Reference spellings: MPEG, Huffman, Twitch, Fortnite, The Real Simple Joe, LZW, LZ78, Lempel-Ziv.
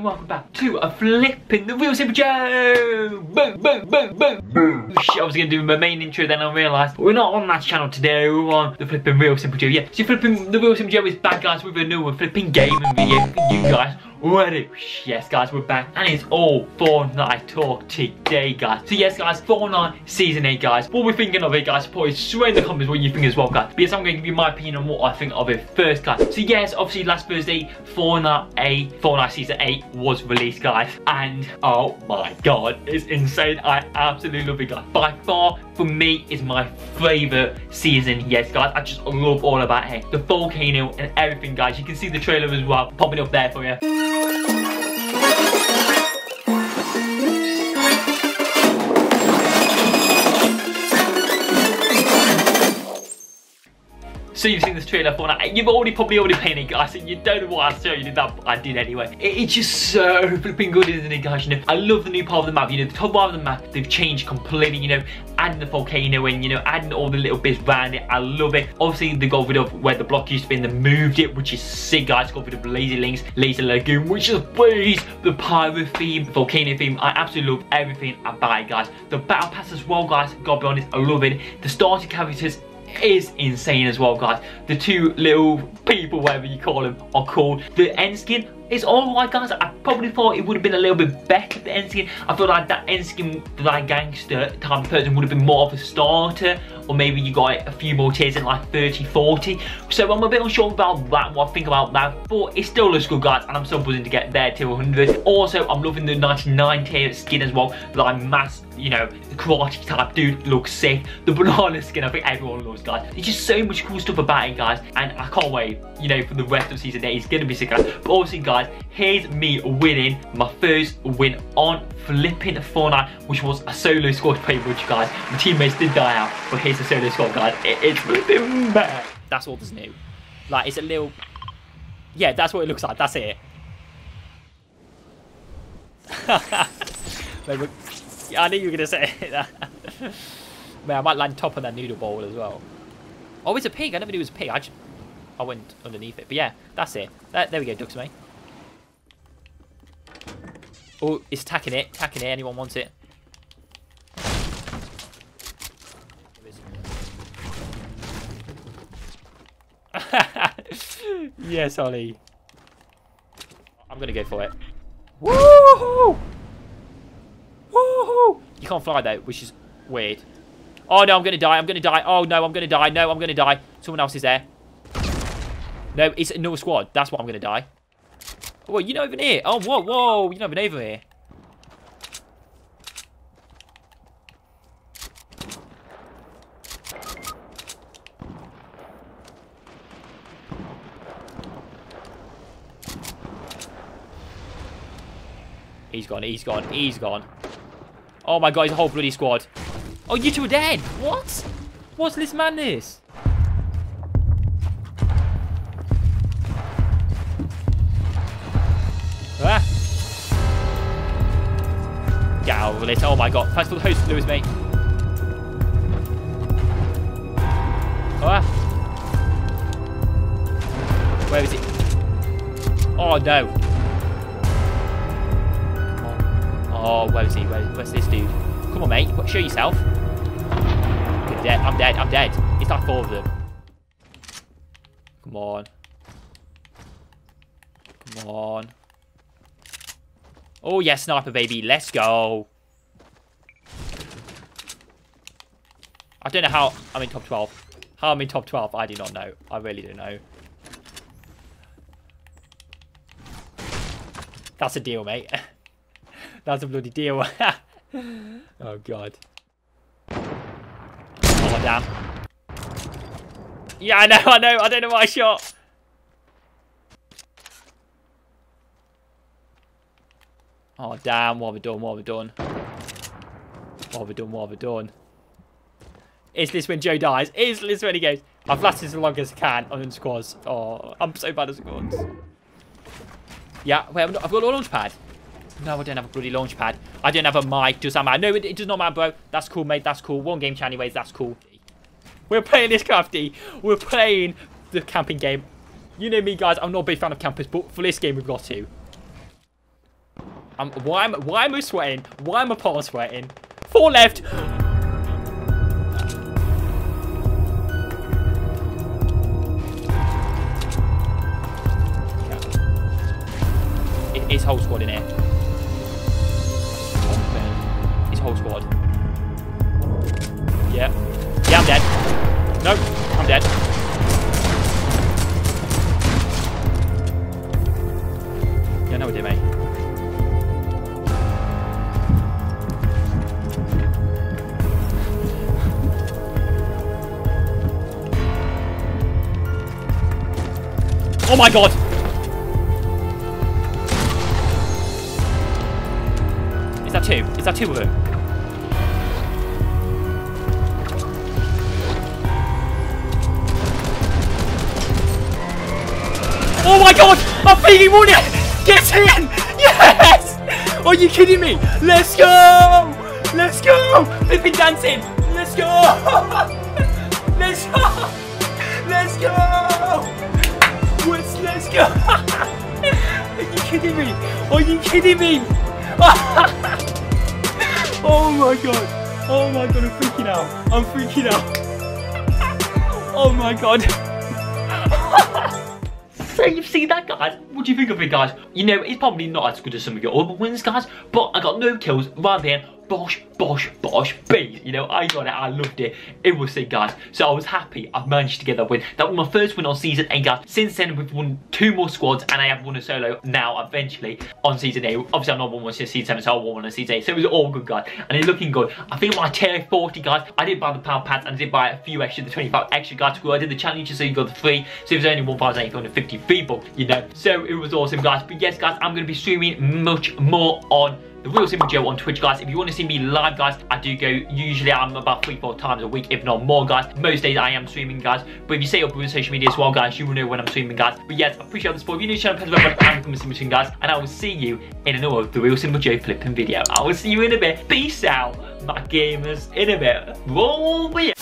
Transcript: and welcome back to a flipping The Real Simple Joe! Boom, boom, boom, boom, boom! I was gonna do my main intro, then I realised we're not on that channel today, we're on the flipping Real Simple Joe. Yeah, so flipping The Real Simple Joe is back, guys, with a new flipping game and video for you guys. Ready? Yes, guys, we're back, and it's all Fortnite talk today, guys. So yes, guys, Fortnite Season 8, guys. What we're thinking of it, guys, probably swear in the comments what you think as well, guys. Because I'm going to give you my opinion on what I think of it first, guys. So yes, obviously last Thursday, Fortnite Season 8 was released, guys. And oh my god, it's insane. I absolutely love it, guys. By far, for me, is my favourite season. Yes, guys, I just love all about it. The volcano and everything, guys. You can see the trailer as well popping up there for you. So you've seen this trailer for now. You've probably already played it, guys. You don't know what I showed you did that, but I did anyway. It's just so flipping good, isn't it, guys? You know, I love the new part of the map. You know, the top part of the map, they've changed completely. You know, adding the volcano in, you know, adding all the little bits around it. I love it. Obviously, they got rid of where the block used to be and they moved it, which is sick, guys. Got rid of Lazy Links, Lazy Lagoon, which is please the pirate theme, the volcano theme. I absolutely love everything about it, guys. The battle pass as well, guys. Gotta be honest, I love it. The starter characters is insane as well, guys. The two little people, whatever you call them, are cool. The end skin is alright, guys. I probably thought it would have been a little bit better, the end skin. I feel like that end skin, that gangster type of person would have been more of a starter, or maybe you got a few more tiers in like 30, 40. So I'm a bit unsure about that, what I think about that, but it still looks good, guys, and I'm so buzzing to get there to 100. Also, I'm loving the 99 tier skin as well, like mass, you know, karate type dude looks sick. The banana skin, I think everyone loves, guys. It's just so much cool stuff about it, guys, and I can't wait, you know, for the rest of season 8. It's gonna be sick, guys. But obviously, guys, here's me winning my first win on flipping Fortnite, which was a solo squad play, which, guys, my teammates did die out, but here's the solo squad, guys. It's flipping bad. That's all that's new. Like, it's a little... yeah, that's what it looks like. That's it. I knew you were going to say that. Man, I might land top of that noodle bowl as well. Oh, it's a pig. I never knew it was a pig. I went underneath it. But yeah, that's it. There we go, ducks, mate. Oh, it's attacking it, anyone wants it? Yes, Ollie. I'm gonna go for it. Woohoo! Woohoo! You can't fly though, which is weird. Oh no, I'm gonna die. Oh no, I'm gonna die. Someone else is there. No, it's another squad, that's what I'm gonna die. Whoa, you're not even here. Oh, whoa, you're not even over here. He's gone. Oh my god, he's a whole bloody squad. Oh, you two are dead. What? What's this madness? Get out of it. Oh my god. Thanks for the host, Lewis, mate. Where is it? Oh no. Oh, where is he? Where's this dude? Come on, mate. Show yourself. I'm dead. I'm dead. It's like four of them. Come on. Oh, yeah, sniper, baby. Let's go. I don't know how I'm in top 12. How I'm in top 12, I do not know. I really don't know. That's a deal, mate. That's a bloody deal. Oh, God. Oh, damn. Yeah, I know. I don't know what I shot. Oh, damn, what have we done? Is this when Joe dies? Is this when he goes? I've lasted as long as I can on squads. Oh, I'm so bad at squads. Yeah, wait, I've got a launch pad. No, I don't have a bloody launch pad. I don't have a mic, does that matter? No, it does not matter, bro. That's cool, mate, that's cool. One game chat anyways, that's cool. We're playing this, Crafty. We're playing the camping game. You know me, guys, I'm not a big fan of campers, but for this game, we've got to. Why am I sweating? Why am I Paul sweating? 4 left. It's whole squad in here. It's whole squad. Yeah. Yeah, I'm dead. No, I'm dead. Yeah, no, I did, mate. Oh my god! Is that two? Is that two of them? Oh my god! I think he won it! Get in! Yes! Are you kidding me? Let's go! Let's go! They've been dancing! Let's go! Let's go! Let's go! Let's go! Are you kidding me? Are you kidding me? Oh my god! Oh my god! I'm freaking out! I'm freaking out! Oh my god! So you've seen that, guys. What do you think of it, guys? You know, it's probably not as good as some of your other wins, guys. But I got no kills right there. Bosh, bosh, bosh, base. You know, I got it. I loved it. It was sick, guys. So I was happy I managed to get that win. That was my first win on Season 8, guys. Since then, we've won 2 more squads, and I have won a solo now, eventually, on Season 8. Obviously, I've not won one since Season 7, so I won one on Season 8. So it was all good, guys. And it's looking good. I think my tier 40, guys. I did buy the pound pads, and I did buy a few extra, the 25 extra, guys. I did the challenges, so you got the free. So it was only 1,850 people, you know. So it was awesome, guys. But yes, guys, I'm going to be streaming much more on The Real Simple Joe on Twitch, guys. If you want to see me live, guys, I do go, usually I'm about 3-4 times a week, if not more, guys. Most days I am streaming, guys. But if you stay up with social media as well, guys, you will know when I'm streaming, guys. But yes, I appreciate the support. If you're new to the channel, press the red button and comment soon, guys. And I will see you in another The Real Simple Joe flipping video. I will see you in a bit. Peace out, my gamers, in a bit. Roll with it.